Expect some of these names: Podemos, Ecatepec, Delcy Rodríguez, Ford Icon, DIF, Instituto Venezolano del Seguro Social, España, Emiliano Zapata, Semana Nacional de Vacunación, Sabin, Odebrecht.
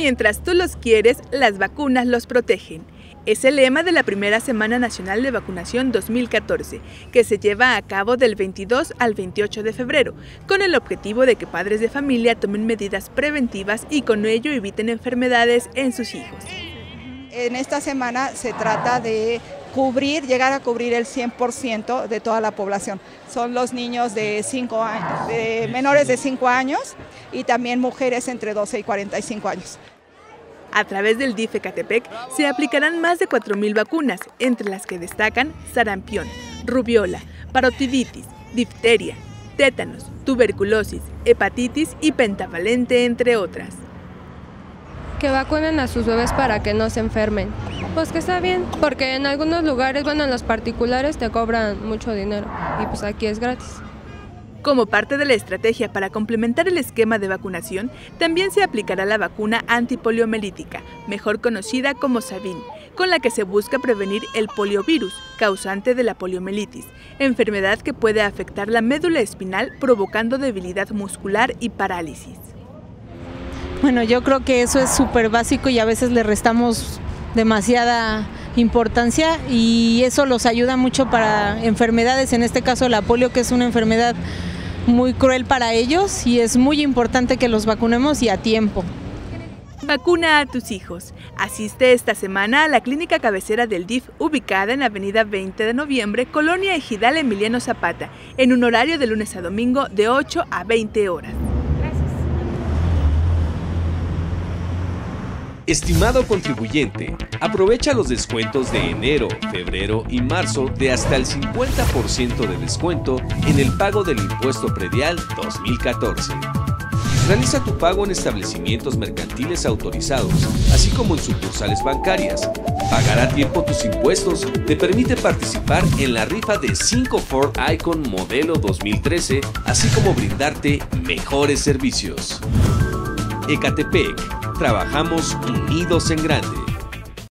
Mientras tú los quieres, las vacunas los protegen. Es el lema de la primera Semana Nacional de Vacunación 2014, que se lleva a cabo del 22 al 28 de febrero, con el objetivo de que padres de familia tomen medidas preventivas y con ello eviten enfermedades en sus hijos. En esta semana se trata de llegar a cubrir el 100% de toda la población. Son los niños de menores de 5 años y también mujeres entre 12 y 45 años. A través del DIF Ecatepec se aplicarán más de 4,000 vacunas, entre las que destacan sarampión, rubiola, parotiditis, difteria, tétanos, tuberculosis, hepatitis y pentavalente, entre otras. Que vacunen a sus bebés para que no se enfermen. Pues que está bien, porque en algunos lugares, en los particulares te cobran mucho dinero y pues aquí es gratis. Como parte de la estrategia para complementar el esquema de vacunación, también se aplicará la vacuna antipoliomielítica, mejor conocida como Sabin, con la que se busca prevenir el poliovirus, causante de la poliomielitis, enfermedad que puede afectar la médula espinal provocando debilidad muscular y parálisis. Bueno, yo creo que eso es súper básico y a veces le restamos demasiada importancia y eso los ayuda mucho para enfermedades, en este caso la polio, que es una enfermedad muy cruel para ellos y es muy importante que los vacunemos y a tiempo. Vacuna a tus hijos. Asiste esta semana a la clínica cabecera del DIF ubicada en Avenida 20 de Noviembre, Colonia Ejidal Emiliano Zapata, en un horario de lunes a domingo de 8 a 20 horas. Estimado contribuyente, aprovecha los descuentos de enero, febrero y marzo de hasta el 50% de descuento en el pago del impuesto predial 2014. Realiza tu pago en establecimientos mercantiles autorizados, así como en sucursales bancarias. Pagar a tiempo tus impuestos te permite participar en la rifa de 5 Ford Icon modelo 2013, así como brindarte mejores servicios. Ecatepec. Trabajamos unidos en grande.